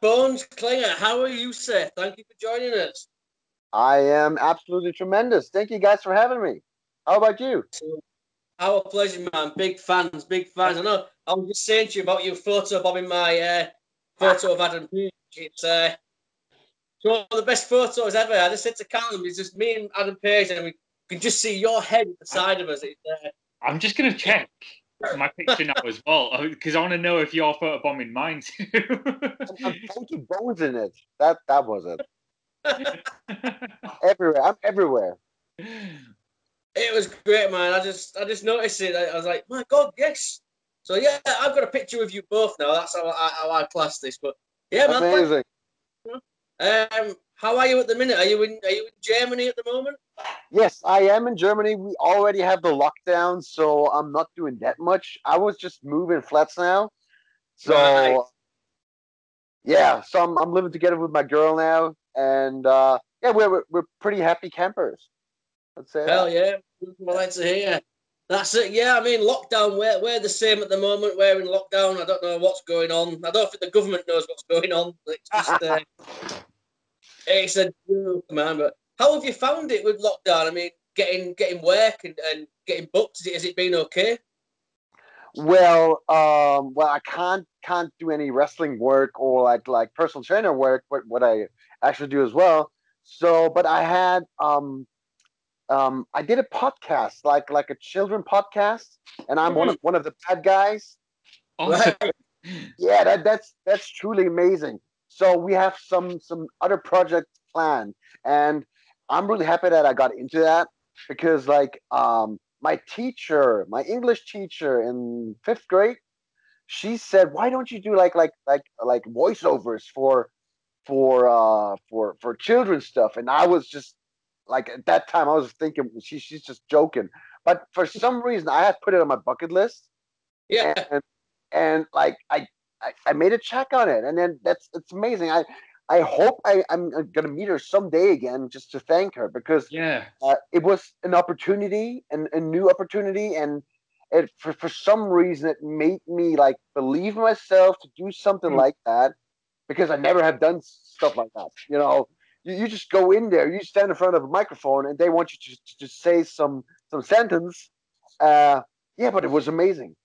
Bones Klinger, how are you, sir? Thank you for joining us. I am absolutely tremendous. Thank you guys for having me. How about you? Our pleasure, man. Big fans, big fans. I know I was just saying to you about your photo, Bobby, my photo of Adam Page. It's one of the best photos ever. I just said to Callum, it's just me and Adam Page, and we can just see your head at the side of us. I'm just going to check my picture now as well, because I want to know if you're photobombing mine too. I'm taking bones in it. That was it. Everywhere. I'm everywhere. It was great, man. I just noticed it. I was like, my God, yes. So yeah, I've got a picture of you both now. That's how I class this. But yeah, man. Amazing. How are you at the minute? Are you in Germany at the moment? Yes, I am in Germany. We already have the lockdown, so I'm not doing that much. I was just moving flats now. So right. Yeah, so I'm living together with my girl now, and yeah, we're pretty happy campers. I'd say hell that. Yeah, I like to hear. That's it. Yeah, I mean, lockdown. We're the same at the moment. We're in lockdown. I don't know what's going on. I don't think the government knows what's going on. It's just it's a joke, man. But how have you found it with lockdown? I mean, getting work and getting booked. Has it been okay? Well, I can't do any wrestling work or like personal trainer work. But what I actually do as well. So, but I had I did a podcast, like a children podcast, and I'm one of the bad guys. Awesome. Yeah, that's truly amazing. So we have some other projects planned, and I'm really happy that I got into that because my English teacher in 5th grade, she said, "Why don't you do like voiceovers for children's stuff?" And I was just like, at that time, I was thinking she's just joking, but for some reason, I had put it on my bucket list. Yeah, and like I made a check on it, and then it's amazing. I hope I'm gonna meet her someday again just to thank her because it was an opportunity and a new opportunity, and it for some reason it made me like believe myself to do something like that because I never have done stuff like that, you know. You just go in there, you stand in front of a microphone, and they want you to say some sentence. Yeah, but it was amazing.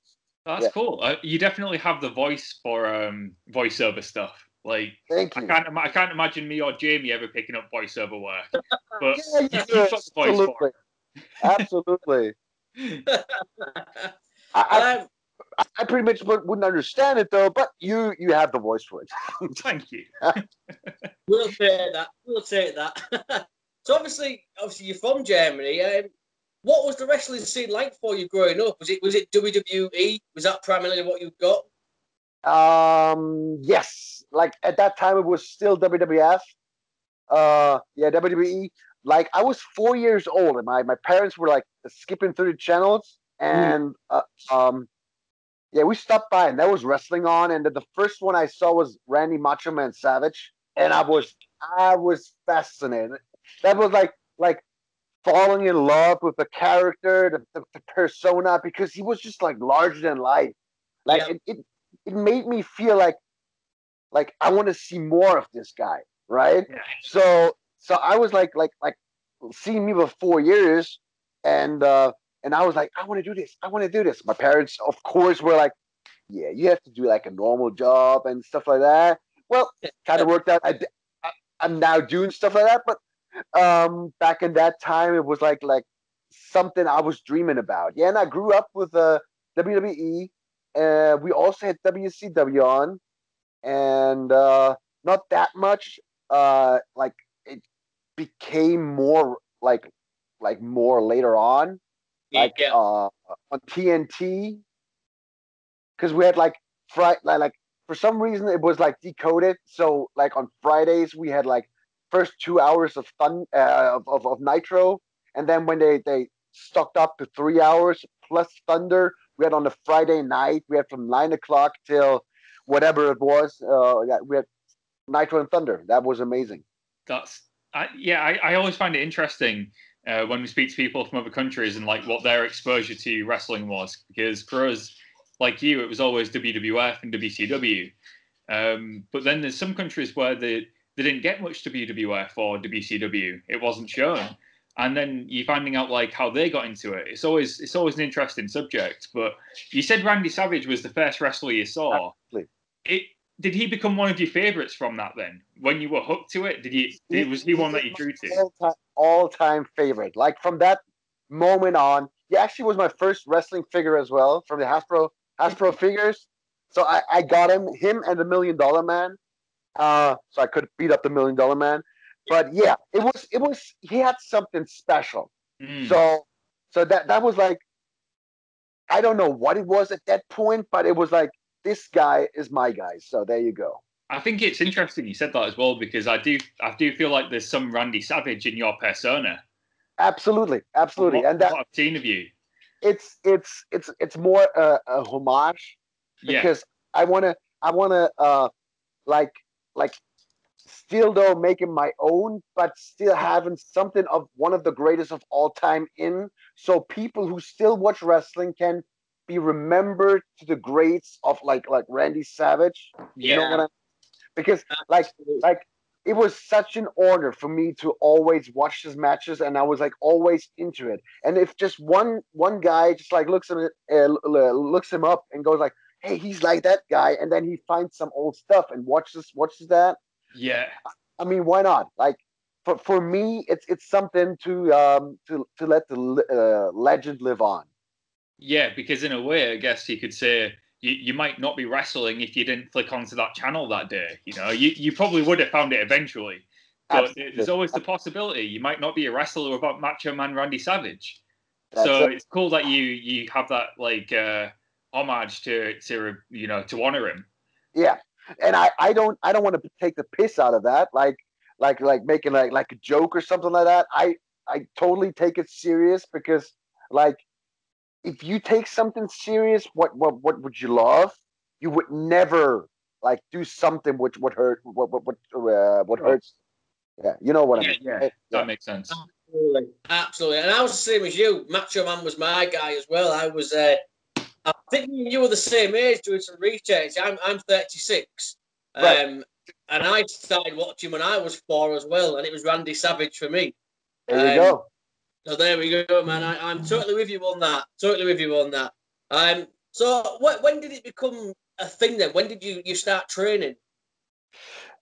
That's cool. You definitely have the voice for voiceover stuff. Like, thank you. I can't imagine me or Jamie ever picking up voiceover work. But you've got the voice for it. Absolutely. I pretty much wouldn't understand it though, but you have the voice for it. Thank you. We'll take that. We'll take that. So obviously, you're from Germany. What was the wrestling scene like for you growing up? Was it WWE? Was that primarily what you got? Yes. Like at that time, it was still WWF. WWE. Like I was 4 years old, and my parents were like skipping through the channels, and yeah, we stopped by, and there was wrestling on, and the first one I saw was Randy Macho Man Savage, and I was fascinated. That was like falling in love with the character, the persona, because he was just like larger than life. Like it made me feel like I want to see more of this guy, right? Yeah. So I was like seeing me for 4 years, and I was like, I want to do this. I want to do this. My parents, of course, were like, yeah, you have to do like a normal job and stuff like that. Well, it kind of worked out. I'm now doing stuff like that. But back in that time, it was like something I was dreaming about. Yeah, and I grew up with WWE. We also had WCW on. And not that much. Like it became more like more later on. Like on TNT, because we had like Friday, like for some reason it was like decoded. So like on Fridays we had like first 2 hours of fun of Nitro, and then when they stocked up to 3 hours plus Thunder, we had on the Friday night. We had from 9 o'clock till whatever it was. We had Nitro and Thunder. That was amazing. I always find it interesting. When we speak to people from other countries and like what their exposure to wrestling was, because for us, like you, it was always WWF and WCW. But then there's some countries where they didn't get much WWF or WCW. It wasn't shown. And then you're finding out like how they got into it. It's always an interesting subject. But you said Randy Savage was the first wrestler you saw. Absolutely. Did he become one of your favourites from that then? When you were hooked to it, was he one that you drew to? All-time favourite. Like from that moment on, he actually was my first wrestling figure as well from the Hasbro figures. So I got him and the $1 Million Man. So I could beat up the $1 Million Man. But yeah, it was he had something special. Mm. So that was like, I don't know what it was at that point, but it was like, this guy is my guy. So there you go. I think it's interesting you said that as well, because I do feel like there's some Randy Savage in your persona. Absolutely. What, and that's what I've seen of you. It's more a homage, because yeah. I wanna like still though make him my own, but still having something of one of the greatest of all time in, so people who still watch wrestling can be remembered to the greats of like Randy Savage. Yeah. You know what I mean? Because like it was such an honor for me to always watch his matches, and I was like always into it. And if just one guy just like looks him up and goes like, hey, he's like that guy, and then he finds some old stuff and watches that. Yeah, I mean, why not? Like, for me, it's something to let the legend live on. Yeah, because in a way, I guess you could say you might not be wrestling if you didn't click onto that channel that day. You know, you probably would have found it eventually. But absolutely. There's always the possibility you might not be a wrestler without Macho Man Randy Savage. That's so it's cool that you have that like. Homage to you know, to honor him. Yeah, and I don't want to take the piss out of that, like making like a joke or something like that. I totally take it serious, because like if you take something serious, what would you love? You would never like do something which would hurt what hurts. Yeah, you know what I mean. Yeah, that makes sense. Absolutely, and I was the same as you. Macho Man was my guy as well. I was. I think you were the same age doing some research. I'm 36, right. And I started watching when I was 4 as well, and it was Randy Savage for me. There you go. So there we go, man. I'm totally with you on that. So when did it become a thing then? When did you start training?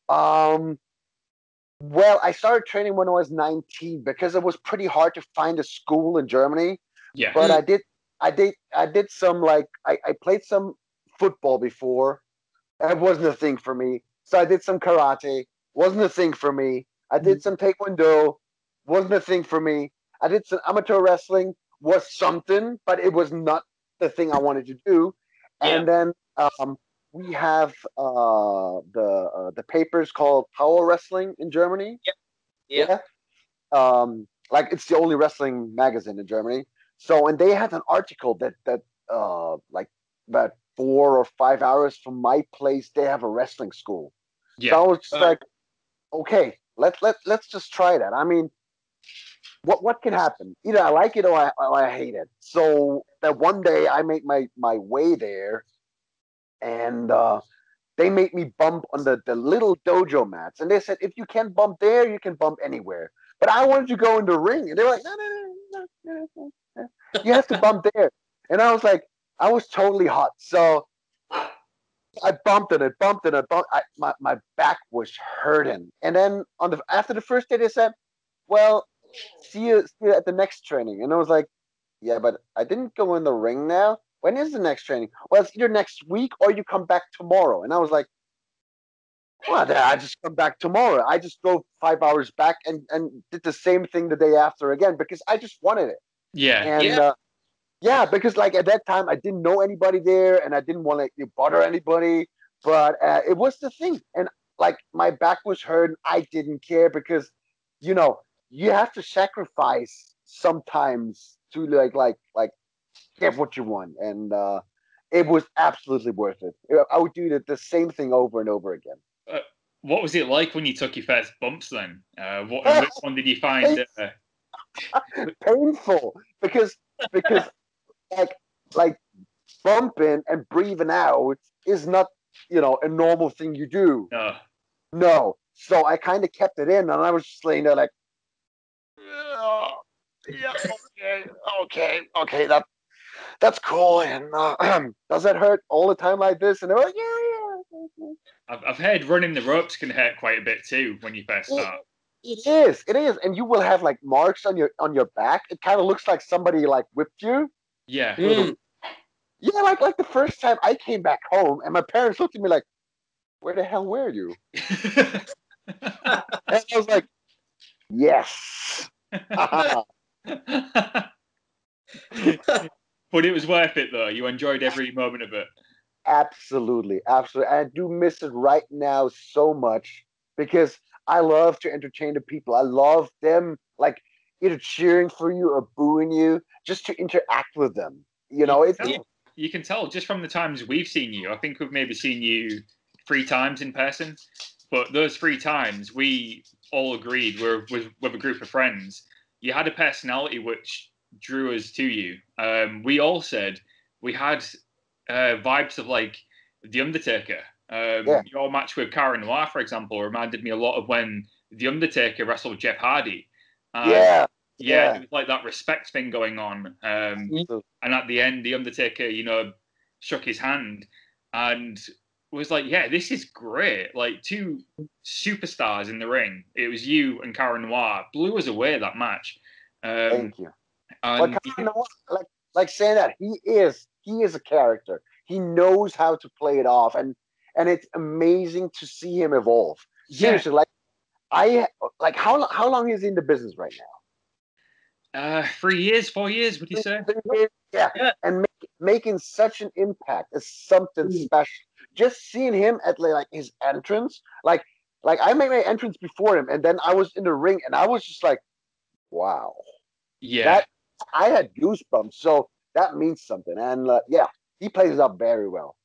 Well, I started training when I was 19, because it was pretty hard to find a school in Germany. Yeah. But I did some, like, I played some football before. It wasn't a thing for me. So I did some karate. Wasn't a thing for me. I did some taekwondo. Wasn't a thing for me. I did some amateur wrestling. Was something, but it was not the thing I wanted to do. Yeah. And then we have the papers called Power Wrestling in Germany. Yeah. Like, it's the only wrestling magazine in Germany. So, and they had an article that like about 4 or 5 hours from my place, they have a wrestling school. Yeah. So I was just like, okay, let's just try that. I mean, what can happen? Either I like it or I hate it. So that one day I made my way there, and they made me bump on the little dojo mats. And they said, if you can't bump there, you can bump anywhere. But I wanted to go in the ring. And they were like, no. You have to bump there. And I was like, I was totally hot. So I bumped. My back was hurting. And then after the first day, they said, well, see you at the next training. And I was like, yeah, but I didn't go in the ring now. When is the next training? Well, it's either next week or you come back tomorrow. And I was like, well, I just come back tomorrow. I just drove 5 hours back and did the same thing the day after again, because I just wanted it. Yeah, because like at that time I didn't know anybody there, and I didn't want to bother anybody, but it was the thing, and like my back was hurt. I didn't care, because you know you have to sacrifice sometimes to like get what you want, and it was absolutely worth it. I would do the same thing over and over again. What was it like when you took your first bumps then? Which one did you find? Painful, because like bumping and breathing out is not you know, a normal thing you do. No. So I kind of kept it in, and I was just laying there like, yeah, okay, that's cool. And does it hurt all the time like this? And they're like, yeah. I've heard running the ropes can hurt quite a bit too when you first start. It is, and you will have like marks on your back. It kind of looks like somebody like whipped you. Yeah. Mm. Yeah, like the first time I came back home, and my parents looked at me like, "Where the hell were you?" And I was like, "Yes." But it was worth it, though. You enjoyed every moment of it. Absolutely, absolutely. I do miss it right now so much because I love to entertain the people. I love them, like either cheering for you or booing you, just to interact with them. You know, you can tell just from the times we've seen you. I think we've maybe seen you 3 times in person, but those 3 times we all agreed we're with a group of friends. You had a personality which drew us to you. We all said we had vibes of like The Undertaker. Your match with Cara Noir, for example, reminded me a lot of when The Undertaker wrestled Jeff Hardy. Yeah, it was like that respect thing going on. And at the end, The Undertaker, you know, shook his hand and was like, yeah, this is great. Like, 2 superstars in the ring. It was you and Cara Noir. Blew us away, that match. Thank you. And but Cara Noir, like saying that, he is a character. He knows how to play it off. And it's amazing to see him evolve. Seriously, how long is he in the business right now? 3 years, 4 years, would you say? Yeah. And making such an impact is something special. Just seeing him at like his entrance, like I made my entrance before him, and then I was in the ring, and I was just like, wow. Yeah. I had goosebumps, so that means something. And he plays it up very well.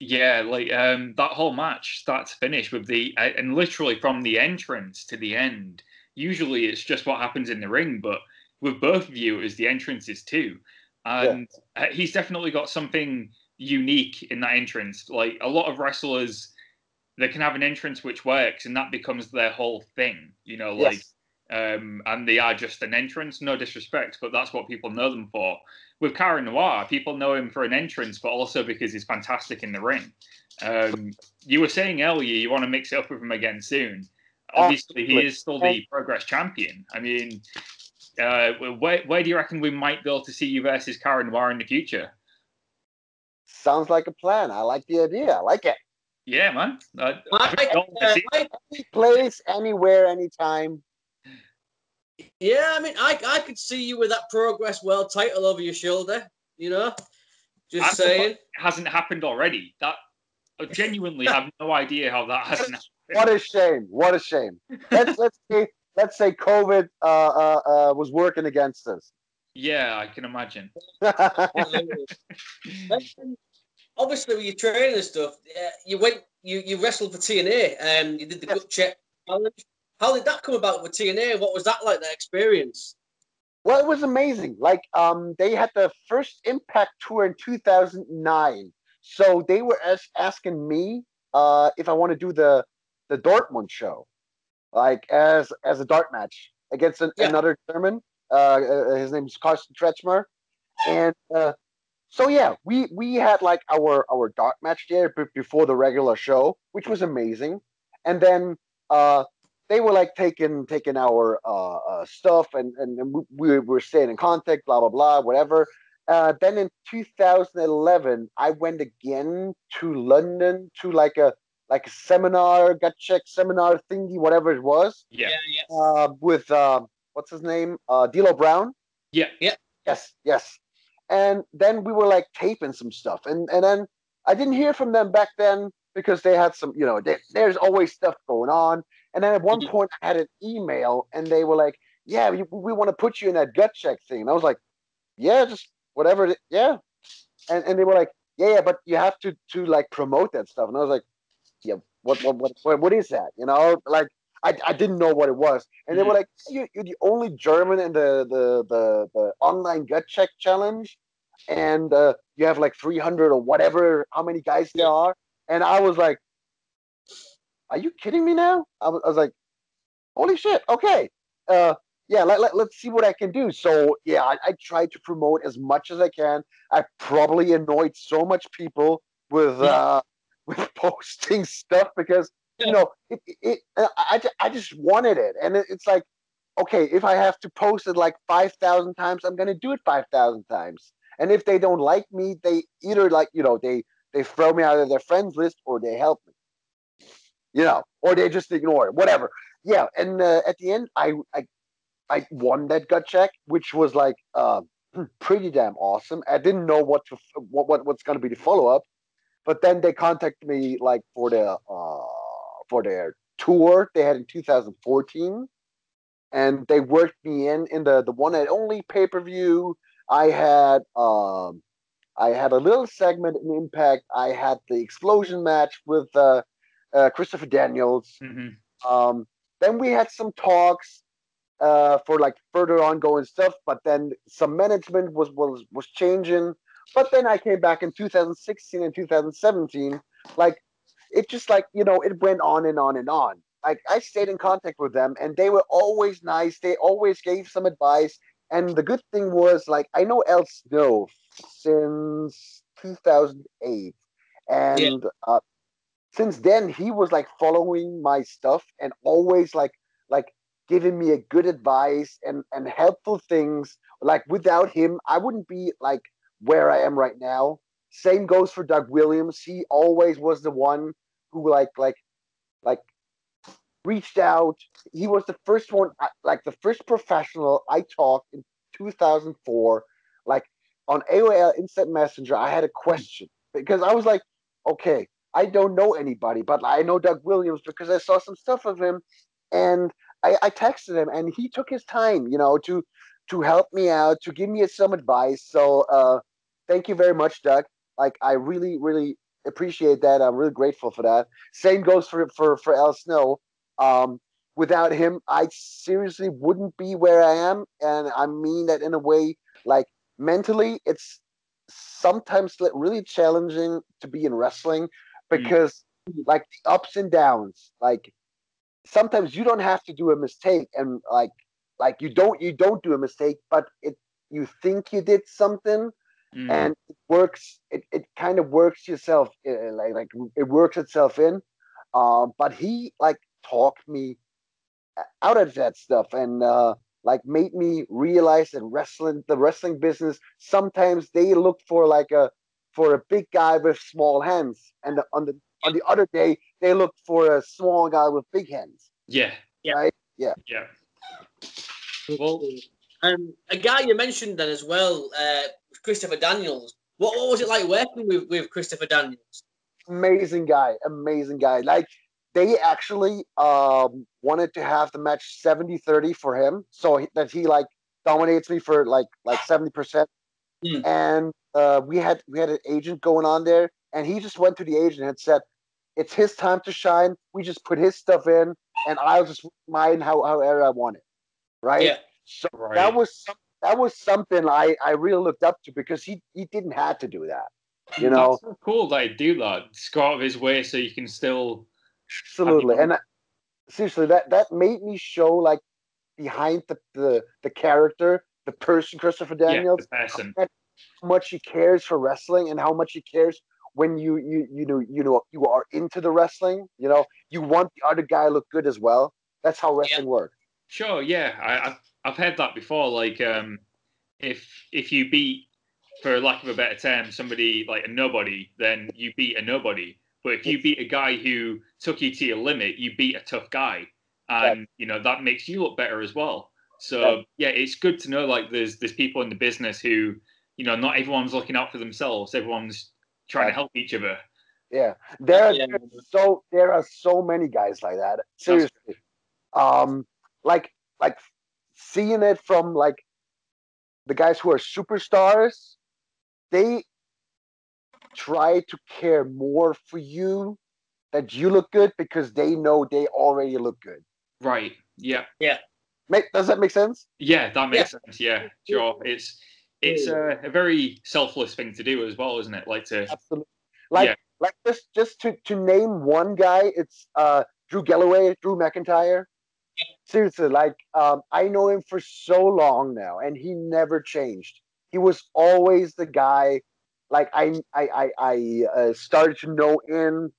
Yeah, like that whole match, start to finish, with the and literally from the entrance to the end. Usually, it's just what happens in the ring, but with both of you, is the entrances too. And he's definitely got something unique in that entrance. Like, a lot of wrestlers, they can have an entrance which works, and that becomes their whole thing, you know, and they are just an entrance, no disrespect, but that's what people know them for. With Cara Noir, people know him for an entrance, but also because he's fantastic in the ring. You were saying earlier, you want to mix it up with him again soon. Obviously, he is still the Progress champion. I mean... where do you reckon we might be able to see you versus Cara Noir in the future? Sounds like a plan. I like the idea. I like it. Yeah, man. Any place, anywhere, anytime. Yeah, I mean, I could see you with that Progress World title over your shoulder. You know, just saying. It hasn't happened already. That I genuinely have no idea how that hasn't happened. What a shame! What a shame. Let's see. Let's say COVID was working against us. Yeah, I can imagine. Obviously, with your training and stuff, you wrestled for TNA and you did the gut check challenge. How did that come about with TNA? What was that like, that experience? Well, it was amazing. Like, they had the first Impact tour in 2009. So they were asking me if I want to do the Dortmund show. Like as a dart match against another German, his name is Carsten Tretschmer, and we had like our dart match there before the regular show, which was amazing, and then they were like taking our stuff, and we were staying in contact, blah blah blah, whatever. Then in 2011, I went again to London to like a seminar, gut check seminar thingy, whatever it was. Yeah. With, what's his name? D'Lo Brown. Yeah. Yes. And then we were like taping some stuff. And then I didn't hear from them back then because they had some, you know, there's always stuff going on. And then at one point I had an email and they were like, yeah, we want to put you in that gut check thing. And I was like, yeah, just whatever. Yeah. And they were like, yeah, but you have to like promote that stuff. And I was like, yeah, what is that? You know, like I didn't know what it was, and they were like, "You're the only German in the online gut check challenge, and you have like 300 or whatever, how many guys there are." And I was like, are you kidding me now? I was like, holy shit, okay. Yeah, let's see what I can do. So, yeah, I try to promote as much as I can. I probably annoyed so much people with posting stuff because, you know, I just wanted it. And it's like, okay, if I have to post it like 5,000 times, I'm going to do it 5,000 times. And if they don't like me, they either like, you know, they throw me out of their friends list or they help me, you know, or they just ignore it, whatever. Yeah. And at the end, I won that gut check, which was like pretty damn awesome. I didn't know what's going to be the follow up, but then they contacted me like for their tour they had in 2014, and they worked me in the one and only pay per view. I had a little segment in Impact. I had the explosion match with Christopher Daniels. Mm-hmm. Then we had some talks for like further ongoing stuff, but then some management was changing. But then I came back in 2016 and 2017. Like it just like, you know, it went on and on and on. Like I stayed in contact with them, and they were always nice. They always gave some advice. And the good thing was, like, I know El Snow since 2008. And yeah. Since then, he was, like, following my stuff and always, like giving me a good advice and helpful things. Like, without him, I wouldn't be, like, where I am right now. Same goes for Doug Williams. He always was the one who, like, reached out. He was the first one, like the first professional I talked in 2004, like on AOL Instant Messenger. I had a question because I was like, okay, I don't know anybody, but I know Doug Williams because I saw some stuff of him, and I texted him, and he took his time, you know, to help me out, to give me some advice. So thank you very much, Doug. Like I really, really appreciate that. I'm really grateful for that. Same goes for El Snow. Without him, I seriously wouldn't be where I am. And I mean that in a way, like mentally, it's sometimes really challenging to be in wrestling because like the ups and downs, like sometimes you don't have to do a mistake and like you don't do a mistake, but you think you did something and it works. It kind of works yourself. Like it works itself in. But he like, talked me out of that stuff and like made me realize that the wrestling business, sometimes they look for like a big guy with small hands, and on the other day they look for a small guy with big hands. Well, a guy you mentioned then as well, Christopher Daniels. What was it like working with Christopher Daniels? Amazing guy. Like they actually wanted to have the match 70-30 for him, so he like dominates me for like 70%. And we had an agent going on there, and he just went to the agent and said, "It's his time to shine. We just put his stuff in, and I'll just mine however I want it." Right. Yeah. So right. That was something I really looked up to because he didn't have to do that. You know, that's so cool. They do that. Just go out of his way so you can still. Absolutely. And seriously, that made me show like behind the character, the person, Christopher Daniels, how much he cares for wrestling and how much he cares when you know you are into the wrestling. You know, you want the other guy to look good as well. That's how wrestling works. Sure, yeah. I've heard that before. Like if you beat, for lack of a better term, somebody like a nobody, then you beat a nobody. But if you beat a guy who took you to your limit, you beat a tough guy. And, you know, that makes you look better as well. So, yeah, it's good to know, like, there's people in the business who, you know, not everyone's looking out for themselves. Everyone's trying to help each other. Yeah. There are so many guys like that. Seriously. Like seeing it from, like, the guys who are superstars, they try to care more for you, that you look good, because they know they already look good. Right. Yeah. Yeah. Does that make sense? Yeah, that makes sense. Yeah. Sure. It's a very selfless thing to do as well, isn't it? Like to absolutely. Like Like just to name one guy, it's Drew Galloway, Drew McIntyre. Seriously, like I know him for so long now, and he never changed. He was always the guy. Like I started to know in,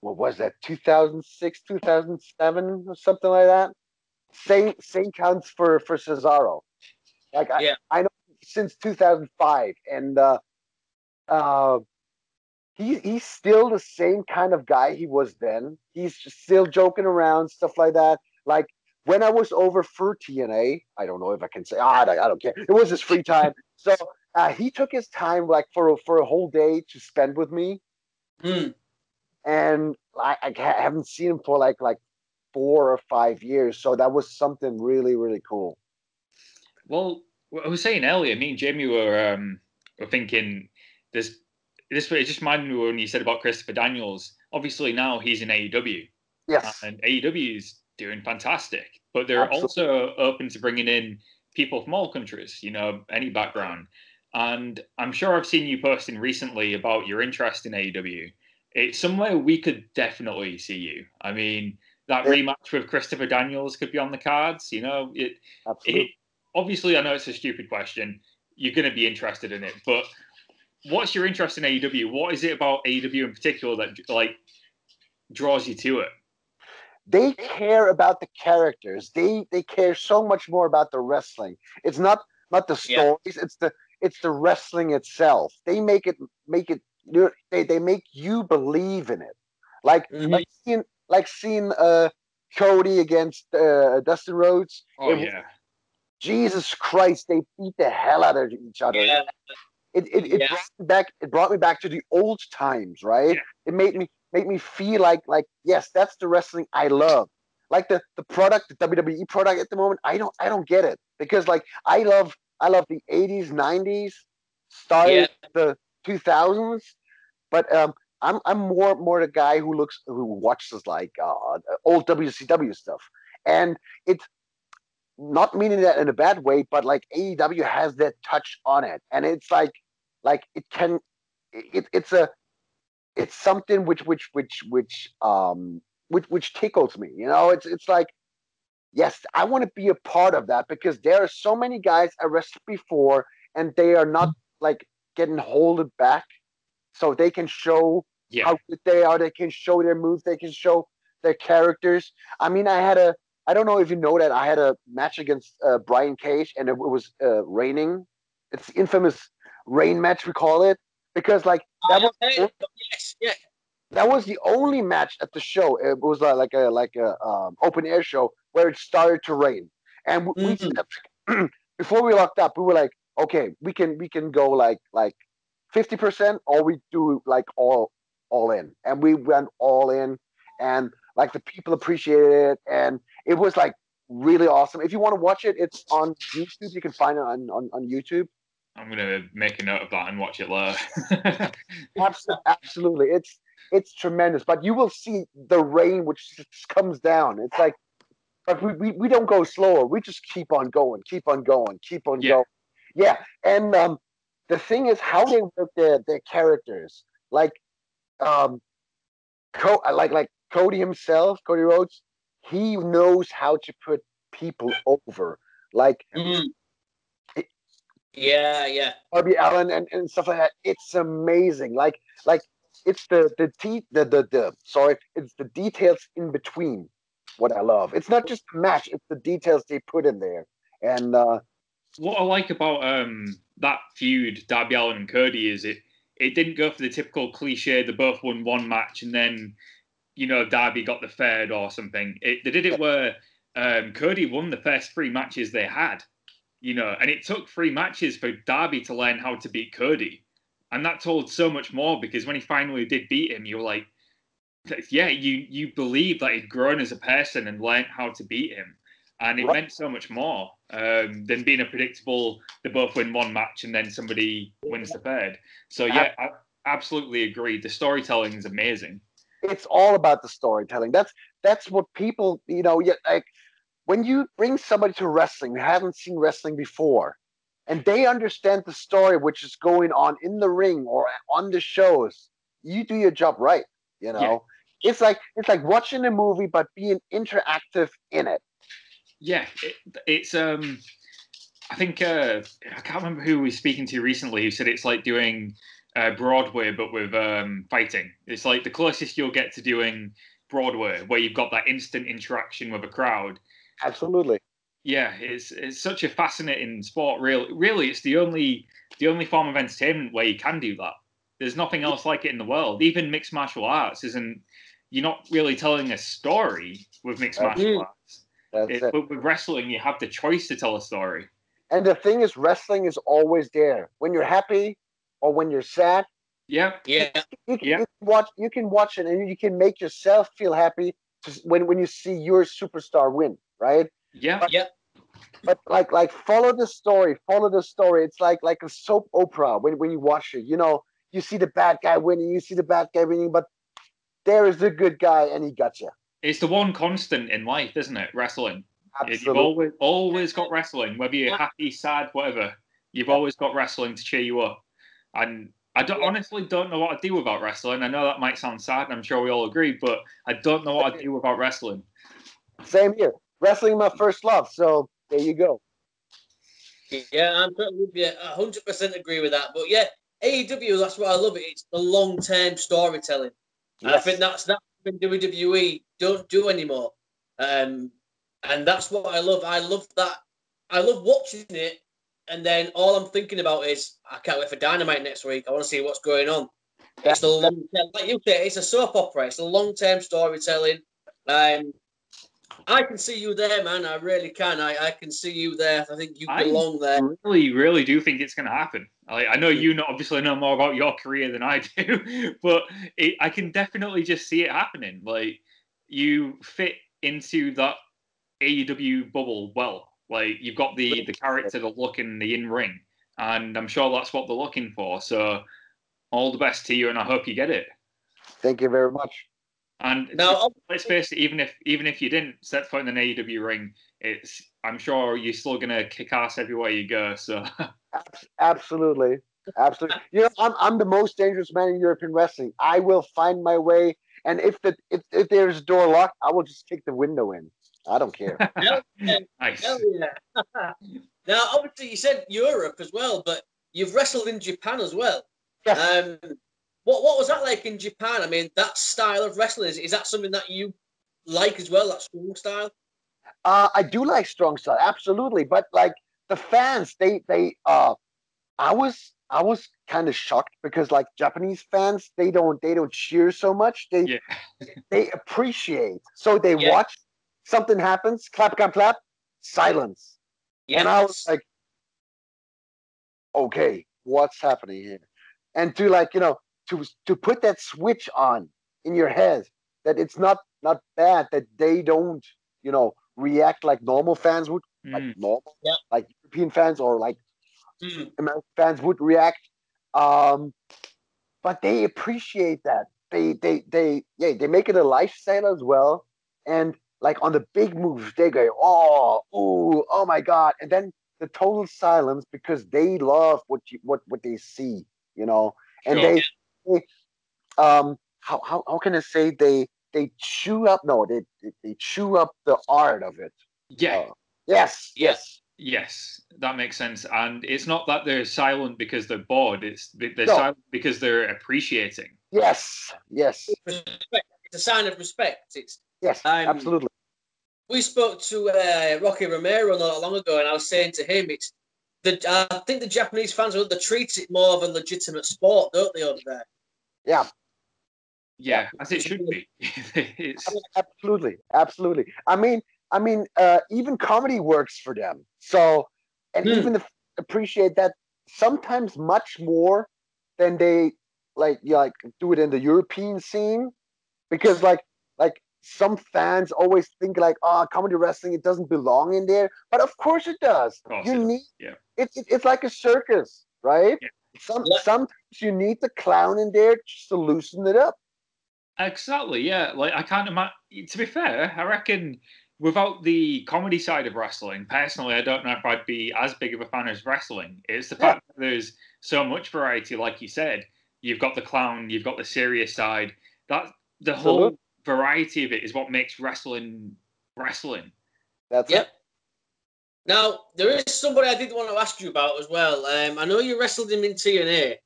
what was that, 2006, 2007, or something like that. Same counts for Cesaro. Like I know since 2005, and he's still the same kind of guy he was then. He's just still joking around, stuff like that. Like when I was over for TNA, I don't know if I can say, I don't care. It was his free time. So he took his time like for a whole day to spend with me. Mm. And I haven't seen him for like 4 or 5 years. So that was something really, really cool. Well, I was saying earlier, me and Jamie were thinking this way. It just reminded me when you said about Christopher Daniels. Obviously now he's in AEW. Yes. And AEW's doing fantastic, but they're also open to bringing in people from all countries, you know, any background. And I'm sure I've seen you posting recently about your interest in AEW. It's somewhere we could definitely see you. I mean, that rematch with Christopher Daniels could be on the cards, you know. Obviously, I know it's a stupid question. You're going to be interested in it, but what's your interest in AEW? What is it about AEW in particular that like draws you to it? They care about the characters. They care so much more about the wrestling. It's not the stories. Yeah. It's the wrestling itself. They make it. They make you believe in it. Like mm-hmm. like seeing Cody against Dustin Rhodes. Oh yeah. Jesus Christ! They beat the hell out of each other. Yeah. It brought me back to the old times, right? Yeah. It made me feel like yes, that's the wrestling I love. Like the WWE product at the moment, I don't get it, because like I love the 80s, 90s, started the 2000s, but I'm more the guy who watches like old WCW stuff, and it's not meaning that in a bad way, but like AEW has that touch on it, and it's it's something which tickles me, you know. It's like, yes, I want to be a part of that, because there are so many guys I wrestled before, and they are not like getting holded back, so they can show how good they are. They can show their moves. They can show their characters. I mean, I don't know if you know that I had a match against Brian Cage, and it was raining. It's the infamous rain match we call it, because like. That was the only match at the show. It was like a open air show where it started to rain, and we before we locked up, we were like, okay, we can go like 50%, or we do like all in, and we went all in, and like the people appreciated it, and it was like really awesome. If you want to watch it, it's on YouTube. You can find it on YouTube. I'm gonna make a note of that and watch it later. Absolutely, it's tremendous. But you will see the rain, which just comes down. It's like, but we don't go slower. We just keep on going. Yeah, and the thing is how they work their characters. Like, Cody himself, Cody Rhodes, he knows how to put people over. Like. Mm-hmm. Yeah. Darby Allin and stuff like that. It's amazing. Like it's the details in between what I love. It's not just the match, it's the details they put in there. And what I like about that feud, Darby Allin and Cody, is it didn't go for the typical cliche, they both won one match and then, you know, Darby got the third or something. They did it where Cody won the first 3 matches they had. You know, and it took 3 matches for Darby to learn how to beat Cody. And that told so much more, because when he finally did beat him, you were like, yeah, you believe that he'd grown as a person and learned how to beat him. And it meant so much more than being a predictable, they both win one match and then somebody wins the third. So, yeah, I absolutely agree. The storytelling is amazing. It's all about the storytelling. That's what people, you know, like, when you bring somebody to wrestling who haven't seen wrestling before, and they understand the story which is going on in the ring or on the shows, you do your job right, you know? Yeah. It's like watching a movie, but being interactive in it. Yeah, it's I think, I can't remember who we were speaking to recently who said it's like doing Broadway, but with fighting. It's like the closest you'll get to doing Broadway, where you've got that instant interaction with a crowd. Absolutely. Yeah, it's such a fascinating sport. Really, it's the only form of entertainment where you can do that. There's nothing else like it in the world. Even mixed martial arts isn't. You're not really telling a story with mixed martial arts. That's it. But with wrestling, you have the choice to tell a story. And the thing is, wrestling is always there when you're happy or when you're sad. Yeah. You can watch it, and you can make yourself feel happy when you see your superstar win, right? Yeah. But like follow the story. It's like a soap opera when you watch it. You know, you see the bad guy winning, but there is the good guy, and he got you. It's the one constant in life, isn't it? Wrestling. Absolutely. You've always got wrestling, whether you're happy, sad, whatever. You've always got wrestling to cheer you up. And I honestly don't know what I'd do without wrestling. I know that might sound sad, and I'm sure we all agree, but I don't know what I'd do without wrestling. Same here. Wrestling my first love, so there you go. Yeah, I'm totally 100% agree with that. But yeah, AEW, that's why I love it. It's the long-term storytelling. Yes. And I think that's what WWE don't do anymore. And that's what I love. I love that. I love watching it, and then all I'm thinking about is, I can't wait for Dynamite next week. I want to see what's going on. It's the long term, like you say, it's a soap opera. It's a long-term storytelling. I can see you there, man. I really can. I can see you there. I think you belong there. I really, really do think it's going to happen. I know you obviously know more about your career than I do, but I can definitely just see it happening. Like, you fit into that AEW bubble well. Like, you've got the character, the look, and the in-ring, and I'm sure that's what they're looking for. So all the best to you, and I hope you get it. Thank you very much. And now, let's face it, even if you didn't set foot in an AEW ring, I'm sure you're still gonna kick ass everywhere you go. So absolutely. You know, I'm the most dangerous man in European wrestling. I will find my way, and if there's a door locked, I will just kick the window in. I don't care. Hell yeah. Now, obviously, you said Europe as well, but you've wrestled in Japan as well. Yes. What was that like in Japan? I mean, that style of wrestling, is that something that you like as well, that strong style? I do like strong style, absolutely. But like the fans, I was kind of shocked because like Japanese fans, they don't cheer so much. They appreciate. So they watch. Something happens, clap, clap, clap, silence. Yes. And I was like, okay, what's happening here? And to put that switch on in your head that it's not bad that they don't, react like normal fans would, like European fans or like American fans would react. But they appreciate that. They make it a lifestyle as well. And like on the big moves, they go, oh my God. And then the total silence because they love what they see, And how can I say they chew up? No, they chew up the art of it. Yeah. Yes, that makes sense. And it's not that they're silent because they're bored. They're silent because they're appreciating. Yes. It's a sign of respect. Absolutely. We spoke to Rocky Romero not long ago, and I was saying to him, I think the Japanese fans, they treat it more of a legitimate sport, don't they, over there? Yeah, as it should be. Absolutely. I mean, even comedy works for them. So, and even appreciate that sometimes much more than they like do it in the European scene, because like. Some fans always think like, comedy wrestling, it doesn't belong in there. But of course it does. It's like a circus, right? Yeah. Sometimes you need the clown in there just to loosen it up. Exactly, yeah. Like I can't imagine, to be fair, I reckon without the comedy side of wrestling, personally, I don't know if I'd be as big of a fan as wrestling. It's the fact that there's so much variety, like you said. you've got the clown, you've got the serious side. That the whole variety of it is what makes wrestling wrestling. That's it. Now, there is somebody I did want to ask you about as well. I know you wrestled him in TNA,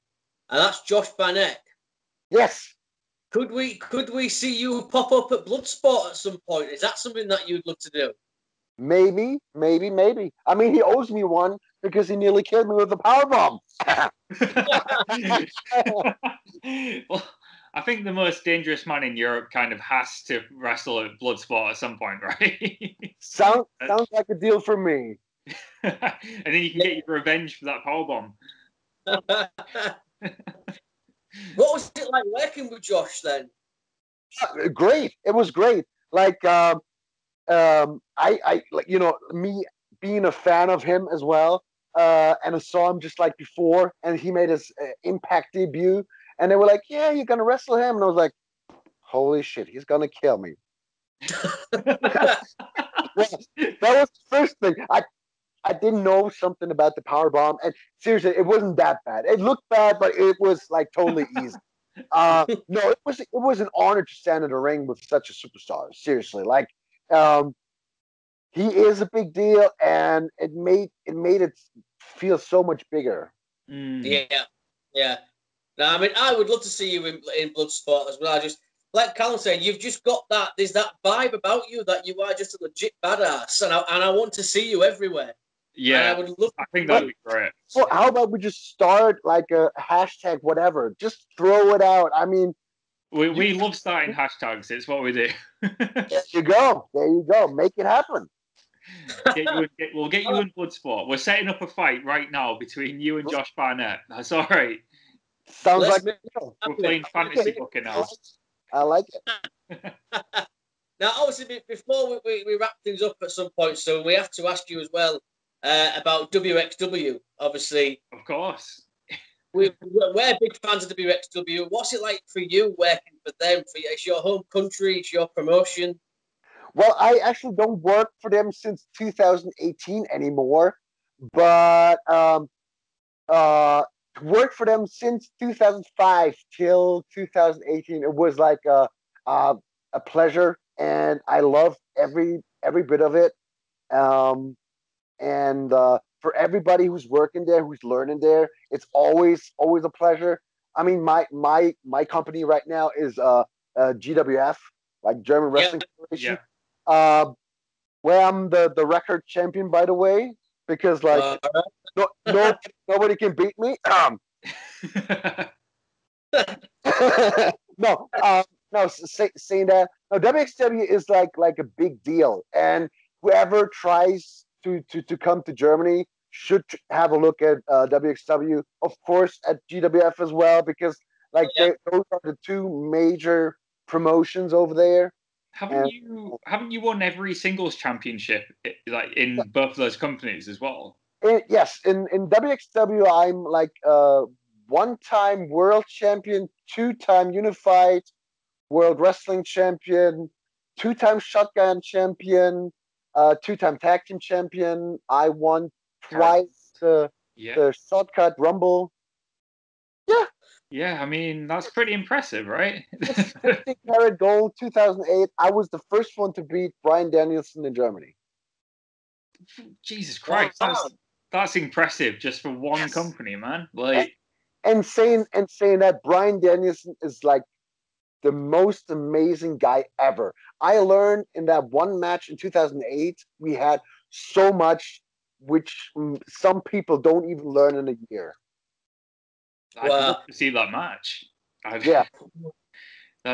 and that's Josh Barnett. Yes. Could we see you pop up at Bloodsport at some point? Is that something that you'd love to do? Maybe, maybe, maybe. I mean, he owes me one because he nearly killed me with a powerbomb. Well, I think the most dangerous man in Europe kind of has to wrestle at Bloodsport at some point, right? Sounds like a deal for me. And then you can get your revenge for that powerbomb. What was it like working with Josh then? Great. It was great. Like, I like, you know, me being a fan of him as well. And I saw him just like before, and he made his Impact debut. And they were like, yeah, you're going to wrestle him. And I was like, holy shit, he's going to kill me. That was the first thing. I didn't know something about the powerbomb. And seriously, it wasn't that bad. It looked bad, but it was like totally easy. No, it was an honor to stand in the ring with such a superstar. Seriously, like he is a big deal, and it made it feel so much bigger. Mm. Yeah, yeah. No, I mean, I would love to see you in Bloodsport as well. I just, like Callum said, you've just got that, there's that vibe about you that you are just a legit badass, and I want to see you everywhere. Yeah, and I would love. I think that'd be great. Well, how about we just start like a hashtag, whatever? Just throw it out. I mean, we love starting hashtags. It's what we do. There you go. There you go. Make it happen. We'll get you in Bloodsport. We're setting up a fight right now between you and Josh Barnett. That's all right. Sounds like we're playing fantasy booking now. I like it. Now, obviously, before we wrap things up at some point, so we have to ask you as well about WXW, obviously. Of course. We're big fans of WXW. What's it like for you working for them? It's your home country. It's your promotion. Well, I actually don't work for them since 2018 anymore. But worked for them since 2005 till 2018. It was like a pleasure, and I loved every bit of it. And for everybody who's working there, who's learning there, it's always a pleasure. I mean, my company right now is GWF, like German Wrestling Federation, where I'm the record champion, by the way, because like. No, nobody can beat me. Saying that. No, WXW is like a big deal, and whoever tries to come to Germany should have a look at WXW, of course, at GWF as well, because like those are the two major promotions over there. Haven't you won every singles championship like in both of those companies as well? Yes, in WXW, I'm like one-time world champion, two-time unified world wrestling champion, two-time shotgun champion, two-time tag team champion. I won twice the shotcut rumble. Yeah. Yeah, I mean, that's pretty impressive, right? 15-karat gold, 2008. I was the first one to beat Bryan Danielson in Germany. Jesus Christ. Wow. That's impressive just for one company, man. Like, and saying that, Bryan Danielson is like the most amazing guy ever. I learned in that one match in 2008, we had so much, which some people don't even learn in a year. I'd love to see that match.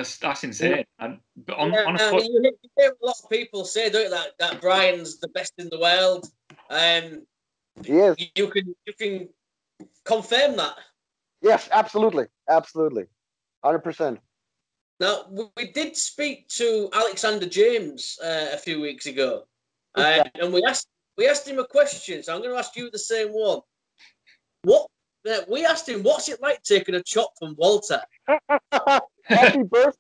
That's insane. And you hear a lot of people say, don't you, that Bryan's the best in the world. Yes, you can confirm that. Yes, absolutely, 100%. Now we did speak to Alexander James a few weeks ago, and we asked him a question. So I'm going to ask you the same one. We asked him, "What's it like taking a chop from Walter?" Happy birthday!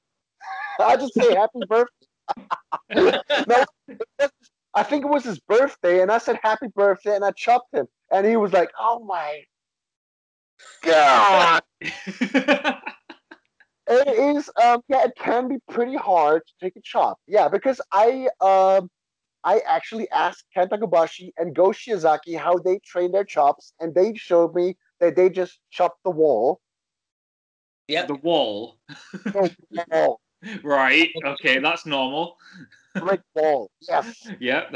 I just say happy birthday. No, I think it was his birthday, and I said happy birthday, and I chopped him, and he was like, "Oh my god!" is, yeah, it can be pretty hard to take a chop. Yeah, because I actually asked Kenta Kobashi and Go Shiozaki how they train their chops, and they showed me that they just chop the wall. Yeah, the wall. The wall. Right. Okay, that's normal. Brick wall. Yes. Yeah.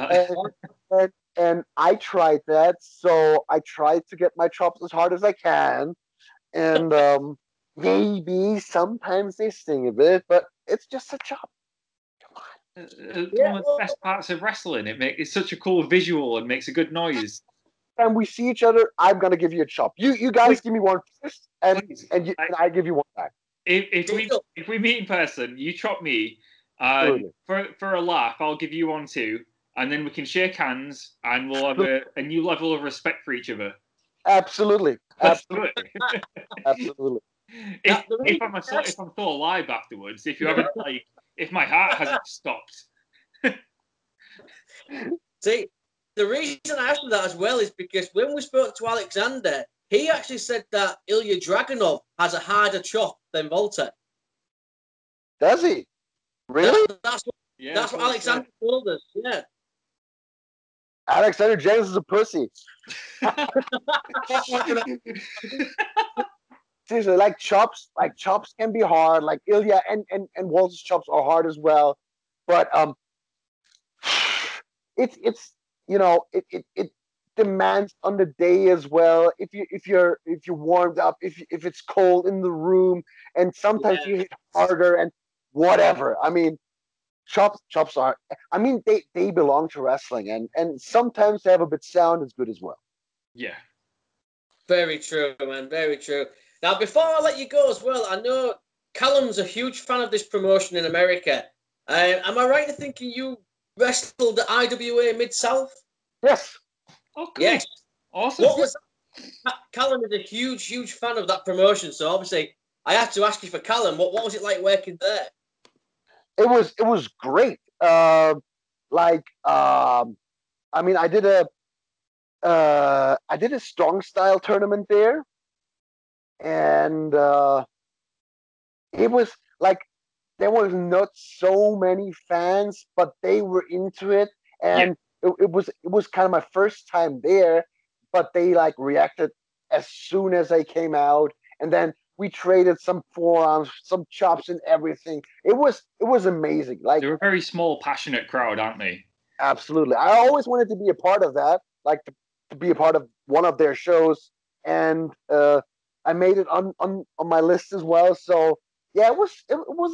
And I tried that, so I tried to get my chops as hard as I can, and maybe sometimes they sting a bit, but it's just a chop. One of the best parts of wrestling. It's such a cool visual and makes a good noise. And we see each other. I'm gonna give you a chop. You guys give me one first, and I give you one back. If we meet in person, you chop me for a laugh. I'll give you one too, and then we can shake hands, and we'll have a new level of respect for each other. Absolutely, absolutely, absolutely. If I'm still alive afterwards, if you haven't like. If my heart hasn't stopped. See, the reason I asked that as well is because when we spoke to Alexander, he actually said that Ilya Dragunov has a harder chop than Walter. Does he? Really? That's what Alexander told us, yeah. Alexander James is a pussy. Seriously, chops can be hard. Like Ilya and Walter's chops are hard as well, but it demands on the day as well. If you're warmed up, if it's cold in the room, and sometimes you hit harder and whatever. I mean, chops are. I mean, they belong to wrestling, and sometimes they have a bit sound as good as well. Yeah, very true, man. Very true. Now, before I let you go as well, I know Callum's a huge fan of this promotion in America. Am I right in thinking you wrestled the IWA Mid South? Yes. Okay. Yes. Awesome. What was that? Callum is a huge, huge fan of that promotion, so obviously I have to ask you for Callum. What was it like working there? It was great. I did a Strong Style tournament there. And it was like there was not so many fans, but they were into it, and it was kind of my first time there. But they like reacted as soon as I came out, and then we traded some forearms, some chops, and everything. It was amazing. Like they're a very small, passionate crowd, aren't they? Absolutely. I always wanted to be a part of that, like to be a part of one of their shows, and. I made it on my list as well, so yeah, it was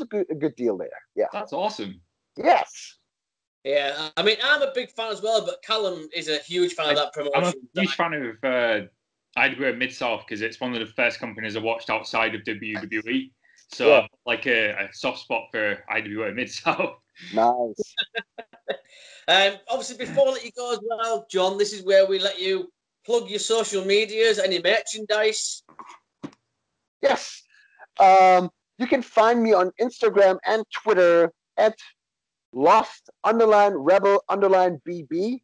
a good deal there. Yeah, that's awesome. Yes. Yeah, I mean, I'm a big fan as well, but Callum is a huge fan of that promotion. I'm a huge fan of IWA Mid South because it's one of the first companies I watched outside of WWE. So yeah. Like a soft spot for IWA Mid South. Nice. Obviously, before I let you go as well, John, this is where we let you plug your social medias, any merchandise. Yes. You can find me on Instagram and Twitter at lost_rebel_bb.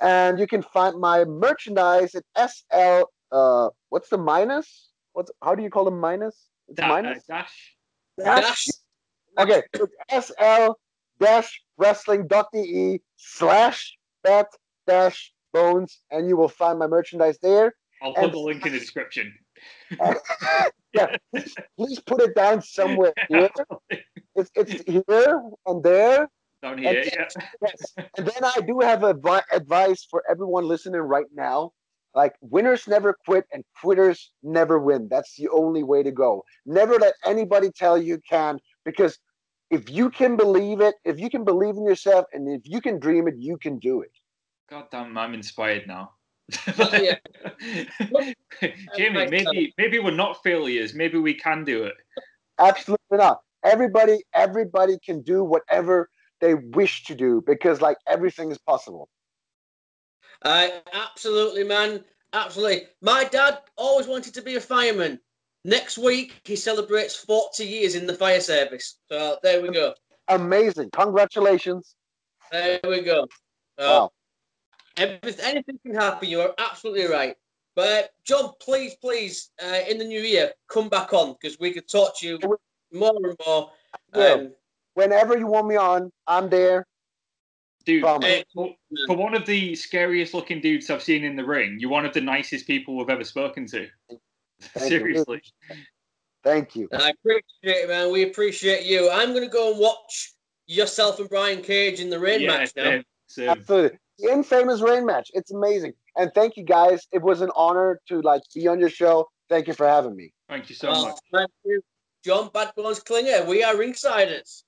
And you can find my merchandise at SL. What's the minus? How do you call them minus? It's minus? Dash. Okay. SL-wrestling.de/bet-bones, and you will find my merchandise there. I'll put the link in the description. Yeah, please put it down somewhere here. It's here and there. Down here, and, yeah. Yes. And then I do have advice for everyone listening right now. Like, winners never quit and quitters never win. That's the only way to go. Never let anybody tell you can, because if you can believe it, if you can believe in yourself, and if you can dream it, you can do it. God damn, I'm inspired now. Yeah. Jamie, maybe we're not failures. Maybe we can do it. Absolutely not. Everybody can do whatever they wish to do because, like, everything is possible. Absolutely, man. Absolutely. My dad always wanted to be a fireman. Next week, he celebrates 40 years in the fire service. So there we go. Amazing. Congratulations. There we go. Wow. Anything can happen. You are absolutely right. But John, please, in the new year, come back on because we could talk to you more and more. Whenever you want me on, I'm there. Dude, for one of the scariest looking dudes I've seen in the ring, you're one of the nicest people we've ever spoken to. Seriously. You. Thank you. I appreciate it, man. We appreciate you. I'm going to go and watch yourself and Brian Cage in the rain match now. Same. Absolutely. The infamous rain match. It's amazing. And thank you, guys. It was an honor to be on your show. Thank you for having me. Thank you so much. Thank you. John Badbones Klinger, we are Ringsiders.